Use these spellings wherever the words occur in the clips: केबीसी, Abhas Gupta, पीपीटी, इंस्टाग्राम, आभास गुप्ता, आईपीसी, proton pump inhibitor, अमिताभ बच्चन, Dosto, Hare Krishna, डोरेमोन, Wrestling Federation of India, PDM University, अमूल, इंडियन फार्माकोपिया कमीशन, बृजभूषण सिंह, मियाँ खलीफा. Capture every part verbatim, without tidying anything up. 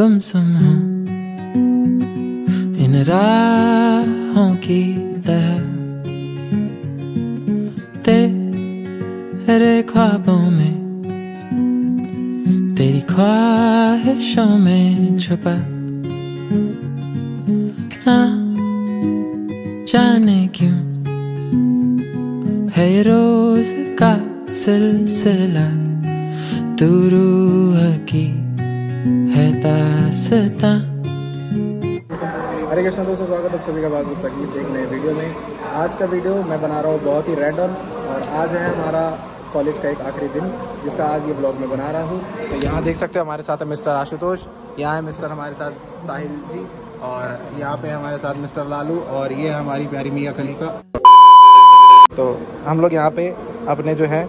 सरगम सम हूँ इन राहों की तरह, तेरे ख्वाबों में तेरी ख्वाहिशों में छुपा, ना जाने क्यों है रोज का सिलसिला, तू रूह की है दास्तां। हरे कृष्णा दोस्तों, स्वागत है आप सभी का आभास गुप्ता की एक नए वीडियो में। आज का वीडियो मैं बना रहा हूँ बहुत ही रैंडम, और आज है हमारा कॉलेज का एक आखिरी दिन जिसका आज ये ब्लॉग में बना रहा हूँ। तो यहाँ देख सकते हो हमारे साथ है मिस्टर आशुतोष, यहाँ है मिस्टर हमारे साथ साहिल जी, और यहाँ पे हमारे साथ मिस्टर लालू, और ये हमारी प्यारी मियाँ खलीफा। तो हम लोग यहाँ पे अपने जो है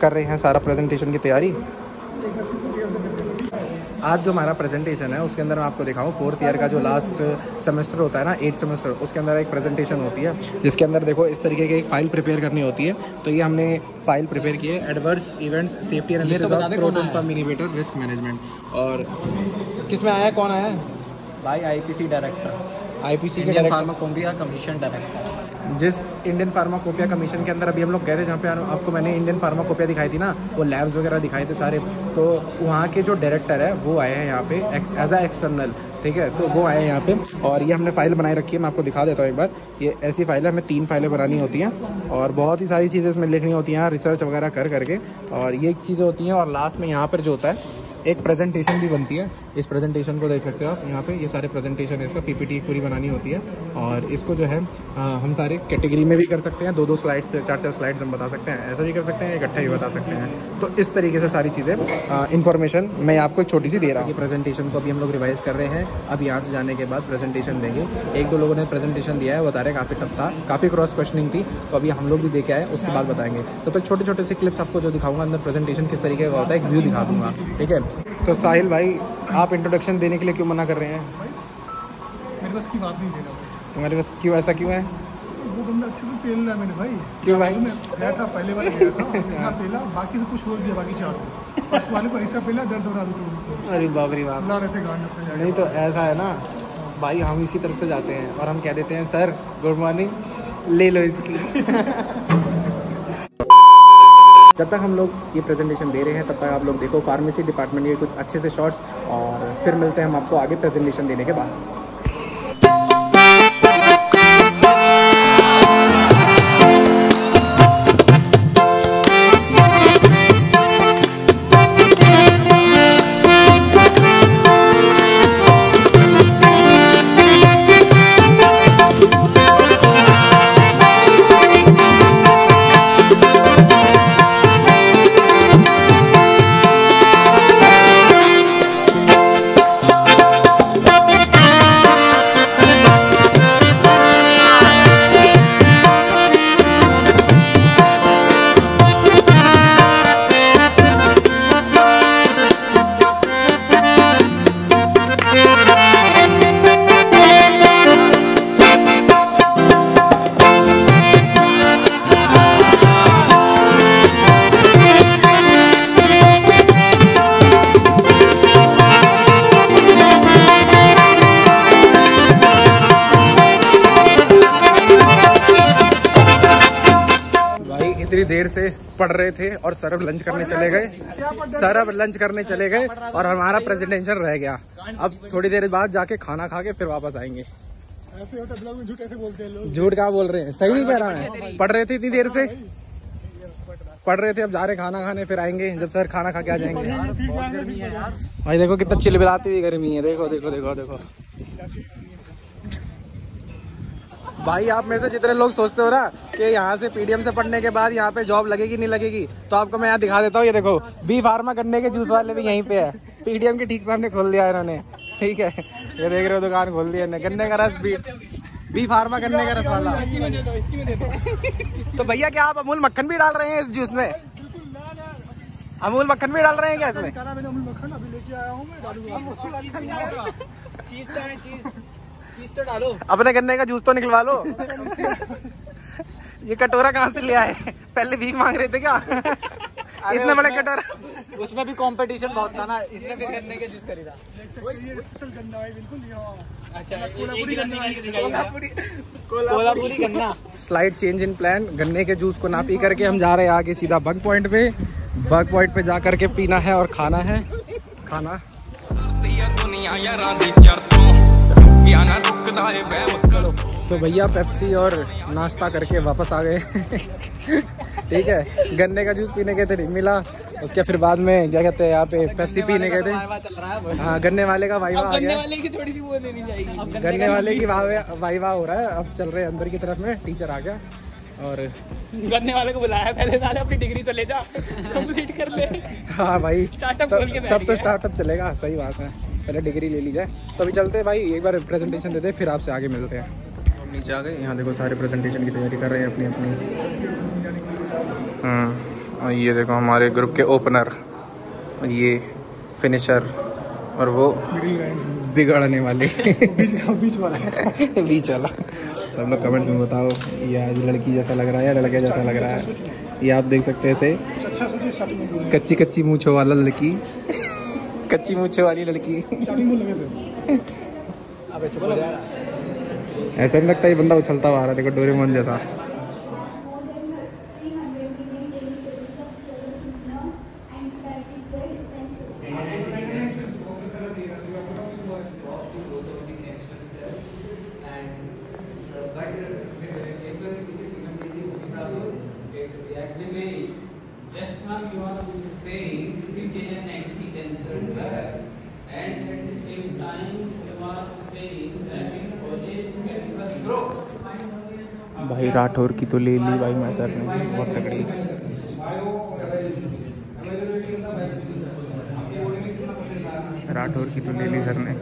कर रहे हैं सारा प्रेजेंटेशन की तैयारी। आज जो हमारा प्रेजेंटेशन है उसके अंदर मैं आपको दिखाऊँ, फोर्थ ईयर का जो लास्ट सेमेस्टर होता है ना, एट सेमेस्टर, उसके अंदर एक प्रेजेंटेशन होती है जिसके अंदर देखो इस तरीके की एक फाइल प्रिपेयर करनी होती है। तो ये हमने फाइल प्रिपेयर की है, adverse events safety analysis of proton पर इनहिबिटर रिस्क मैनेजमेंट। और किस में आया, कौन आया भाई? आईपीसी डायरेक्टर, आईपीसी के फार्माकोपिया कमीशन डायरेक्टर, जिस इंडियन फार्माकोपिया कमीशन के अंदर अभी हम लोग गए थे, जहाँ पे आपको मैंने इंडियन फार्माकोपिया दिखाई थी ना, वो लैब्स वगैरह दिखाए थे सारे। तो वहाँ के जो डायरेक्टर है वो आए हैं यहाँ पे एज अ एक्सटर्नल, ठीक है, तो वो आए हैं यहाँ पे। और ये हमने फाइल बनाई रखी है, मैं आपको दिखा देता हूँ एक बार। ये ऐसी फाइल है, हमें तीन फाइलें बनानी होती हैं और बहुत ही सारी चीज़ें इसमें लिखनी होती हैं, रिसर्च वगैरह कर करके, और ये चीज़ें होती हैं। और लास्ट में यहाँ पर जो होता है एक प्रेजेंटेशन भी बनती है। इस प्रेजेंटेशन को देख सकते हो आप यहाँ पे, ये सारे प्रेजेंटेशन है इसका, पीपीटी पूरी बनानी होती है। और इसको जो है आ, हम सारे कैटेगरी में भी कर सकते हैं, दो दो स्लाइड्स चार चार स्लाइड्स हम बता सकते हैं, ऐसा भी कर सकते हैं, इकट्ठा ही बता सकते हैं। तो इस तरीके से सारी चीज़ें इन्फॉर्मेशन मैं आपको एक छोटी सी दे रहा हूँ। प्रेजेंटेशन को अभी हम लोग रिवाइज कर रहे हैं, अब यहाँ से जाने के बाद प्रेजेंटेशन देंगे। एक दो लोगों ने प्रेजेंटेशन दिया है, बता रहे काफ़ी टफ था, काफ़ी क्रॉस क्वेश्चनिंग थी, तो अभी हम लोग भी देखे आए, उसके बाद बताएंगे। तो तक छोटे छोटे से क्लिप्स आपको जो दिखाऊंगा अंदर प्रेजेंटेशन किस तरीके का होता है, एक व्यू दिखा दूँगा, ठीक है। तो साहिल भाई, आप इंट्रोडक्शन देने के लिए क्यों मना कर रहे हैं? भाई मेरे पास की बात नहीं देना, तुम्हारे पास क्यों, ऐसा क्यों है? तो वो बंदा अच्छे से पेल रहा है मैंने, भाई क्यों भाई? मैं गया था पहले वाला, गया था इतना पेला, बाकी से कुछ हो गया, बाकी चार फर्स्ट वाले को ऐसा पेला दर्द हो रहा है। अरे बाप रे बाप, नहीं तो ऐसा है ना भाई, हम इसकी तरफ से जाते हैं और हम कह देते हैं सर गुड मॉर्निंग, ले लो इसकी। जब तक हम लोग ये प्रेजेंटेशन दे रहे हैं तब तक आप लोग देखो फार्मेसी डिपार्टमेंट के कुछ अच्छे से शॉर्ट्स, और फिर मिलते हैं हम आपको आगे प्रेजेंटेशन देने के बाद। देर से पढ़ रहे थे और सरब लंच करने चले गए, सरब लंच करने चले गए और हमारा प्रेजेंटेशन रह गया। अब थोड़ी देर बाद जाके खाना खा के फिर वापस आएंगे। झूठ क्या बोल रहे हैं, सही नहीं कह रहा है, पढ़ रहे थे इतनी देर से, पढ़ रहे थे, अब जा रहे खाना खाने, फिर आएंगे जब सर खाना खा के आ जाएंगे। भाई देखो कितना चिलबिलाती हुई गर्मी है, देखो देखो देखो देखो भाई। आप में से जितने लोग सोचते हो ना कि यहाँ से पीडीएम से पढ़ने के बाद यहाँ पे जॉब लगेगी नहीं लगेगी, तो आपको मैं यहाँ दिखा देता हूँ। ये देखो बी फार्मा गन्ने के जूस वाले भी यहीं पे है, पीडीएम के ठीक सामने खोल दिया इन्होंने, ठीक है, ये देख रहे हो दुकान खोल दिया इन्होंने, गन्ने का रस, बी बी फार्मा गन्ने का रस वाला। तो भैया क्या आप अमूल मक्खन भी डाल रहे हैं इस जूस में? अमूल मक्खन भी डाल रहे हैं क्या इसमें? चीज तो डालो, अपने गन्ने का जूस तो निकलवा लो। ये कटोरा कहाँ से ले आए, पहले भीख मांग रहे थे क्या? इतना बड़ा कटोरा, उसमें भी कंपटीशन बहुत था ना, इसमें भी करने के जिद करी था। कोल्हापुरी गन्ना। स्लाइड चेंज इन प्लान, गन्ने के जूस को ना पी करके हम जा रहे हैं आगे सीधा बग पॉइंट पे। बग पॉइंट पे जा करके पीना है और खाना है खाना। तो भैया पेप्सी और नाश्ता करके वापस आ गए। ठीक है, गन्ने का जूस पीने गए थे, नहीं मिला। उसके फिर बाद में क्या कहते हैं यहाँ पे पेप्सी पीने गए थे। हाँ, गन्ने वाले का वाइवा आ गया, गन्ने वाले की वाइवा हो रहा है। अब चल रहे हैं अंदर की तरफ में, टीचर आ गया और गन्ने वाले को बुलाया, पहले साले अपनी डिग्री तो ले जा, कंप्लीट कर ले। हाँ भाई, तब तो स्टार्टअप चलेगा। सही बात है, पहले डिग्री ले ली जाए। तो अभी चलते हैं भाई, एक बार प्रेजेंटेशन देते हैं, फिर आपसे आगे मिलते हैं। हम नीचे आ गए, यहाँ देखो सारे प्रेजेंटेशन की तैयारी कर रहे हैं अपनी अपनी। हाँ, और ये देखो हमारे ग्रुप के ओपनर, और ये फिनिशर, और वो बिगड़ने वाले बीच वाला बीच वाला। सब लोग कमेंट्स में बताओ, ये आज लड़की जैसा लग रहा है या लड़के जैसा लग रहा है। ये आप देख सकते थे, कच्ची कच्ची मूँछों वाला लड़की, कच्ची मूछे वाली लड़की। ऐसा नहीं लगता ये बंदा उछलता हुआ आ रहा, देखो डोरेमोन जैसा। Just now you are saying it is an anti-cancer drug, and at the same time you are saying that it causes cancerous growth. भाई राठौर की तो ले ली भाई मैसर ने, बहुत तगड़ी। राठौर की तो ले ली सर ने।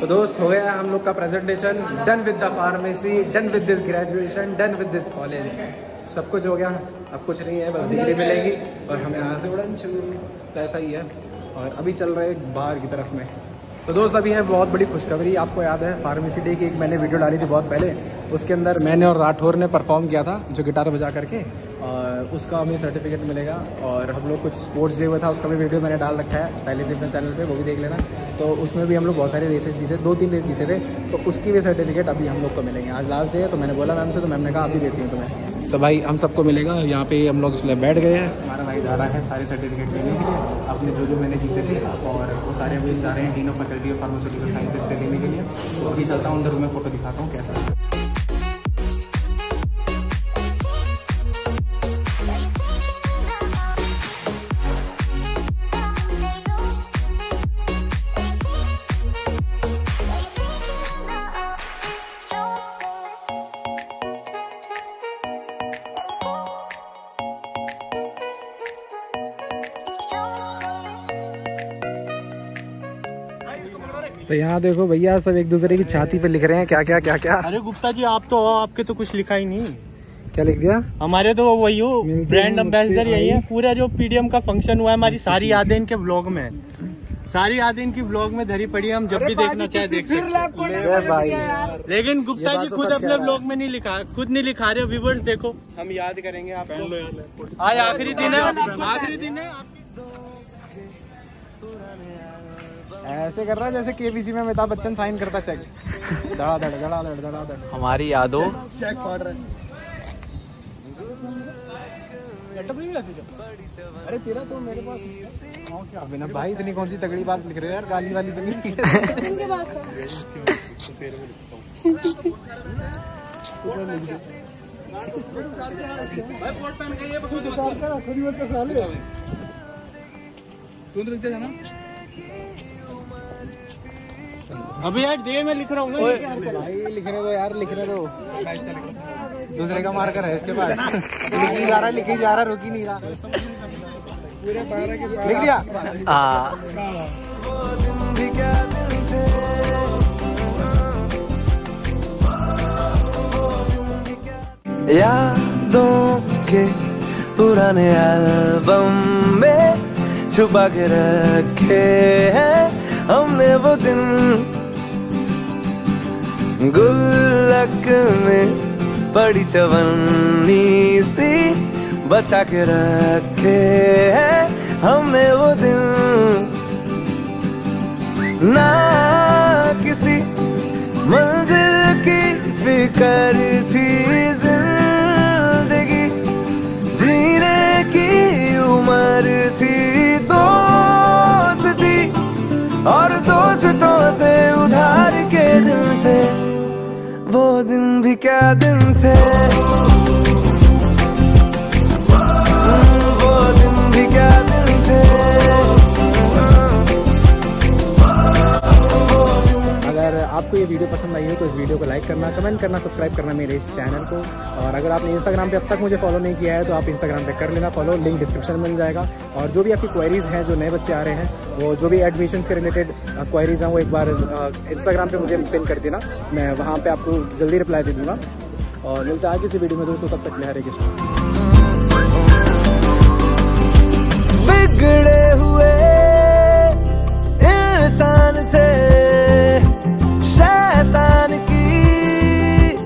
तो दोस्त, हो गया हम लोग का presentation, done with the pharmacy, done with this graduation, done with this college. सब कुछ हो गया, अब कुछ नहीं है, बस डिग्री मिलेगी और हमें यहाँ से उड़न शुरू। तो ऐसा ही है, और अभी चल रहे हैं बाहर की तरफ में। तो दोस्त, अभी है बहुत बड़ी खुशखबरी। आपको याद है फार्मेसी डे की एक मैंने वीडियो डाली थी बहुत पहले, उसके अंदर मैंने और राठौर ने परफॉर्म किया था जो गिटार बजा करके, और उसका हमें सर्टिफिकेट मिलेगा। और हम लोग कुछ स्पोर्ट्स डे हुआ था, उसका भी वीडियो मैंने डाल रखा है पहले से अपने चैनल पे, वो भी देख लेना। तो उसमें भी हम लोग बहुत सारे रेसेस जीते, दो तीन रेस जीते थे, तो उसकी भी सर्टिफिकेट अभी हम लोग को मिलेंगे। आज लास्ट डे है, तो मैंने बोला मैम से, तो मैम ने कहा अभी देती हूँ तुम्हें। तो भाई हम सबको मिलेगा। यहाँ पे हम लोग इसलिए बैठ गए हैं, हमारा भाई जा रहा है सारे सर्टिफिकेट लेने के लिए, अपने जो जो मैंने जीते थे, और वो सारे अभी जा रहे हैं dean of faculty of pharmaceutical sciences से लेने के लिए। तो अभी चलता हूँ अंदर, मैं फ़ोटो दिखाता हूँ कैसा। तो यहाँ देखो भैया सब एक दूसरे की छाती पे लिख रहे हैं क्या क्या क्या क्या। अरे गुप्ता जी, आप तो आपके तो कुछ लिखा ही नहीं, क्या लिख दिया? हमारे तो वही हो, ब्रांड एम्बेसडर यही है। पूरा जो पीडीएम का फंक्शन हुआ है, हमारी सारी यादें इनके ब्लॉग में, सारी यादें इनकी ब्लॉग में धरी पड़ी है। हम जब भी देखना चाहे देख सकते, लेकिन गुप्ता जी खुद अपने ब्लॉग में नहीं लिखा, खुद नहीं लिखा रहे। व्यूवर्स देखो, हम याद करेंगे आपको, आज आखिरी दिन है, आखिरी दिन है। ऐसे कर रहा है जैसे केबीसी में अमिताभ बच्चन साइन करता चेक, धड़ा धड़ धड़ा धड़ धड़ा धड़। हमारी यादों चेक फाड़ रहा है। अरे तेरा तो मेरे पास क्या बिना भाई, इतनी कौन सी तगड़ी बात लिख रहे हो यार, गाली वाली तो नहीं। अभी यार देर में लिख रहा हूँ भाई, लिखने दो यार, लिखने दो, दूसरे का मार्कर है इसके पास। लिखी जा रहा, लिखी जा रहा, रुकी नहीं रहा। लिख दिया। यादों के पुराने एल्बम में छुपा के रखे हैं हमने वो दिन, गुल्लक में बड़ी चवन्नी सी बचा के रखे है हमें वो दिन, ना किसी मंजिल की फिकर थी, जिंदगी जीने की उम्र थी, दोस्ती और दोस्तों से उधार के दिन थे वो दिन, भी क्या दिन थे वो दिन, भी क्या दिन थे। अगर आपको ये वीडियो पसंद आई हो तो इस वीडियो को लाइक करना, कमेंट करना, सब्सक्राइब करना मेरे इस चैनल को। और अगर आपने इंस्टाग्राम पे अब तक मुझे फॉलो नहीं किया है तो आप इंस्टाग्राम पे कर लेना फॉलो, लिंक डिस्क्रिप्शन में मिल जाएगा। और जो भी आपकी क्वेरीज हैं, जो नए बच्चे आ रहे हैं, वो जो भी एडमिशन के रिलेटेड क्वेरीज हैं वो एक बार इंस्टाग्राम पे मुझे पिन कर देना, मैं वहाँ पे आपको जल्दी रिप्लाई दे दूँगा। और मिलते हैं आगे इसी वीडियो में दोस्तों, तब तक हरे कृष्णा। बिगड़े हुए इंसान थे, शैतान की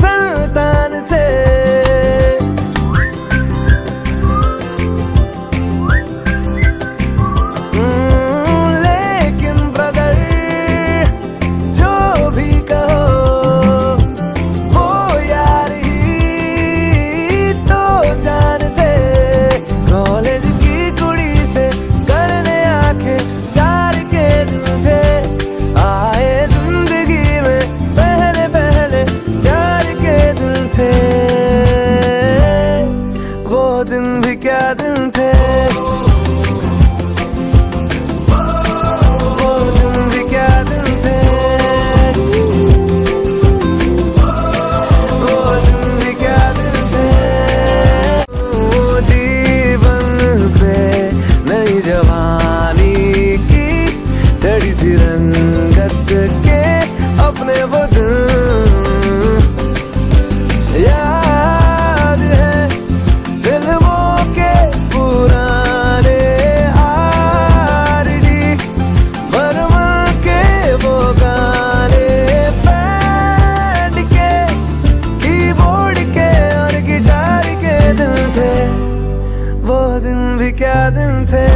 संतान थे, क्या दिन थे।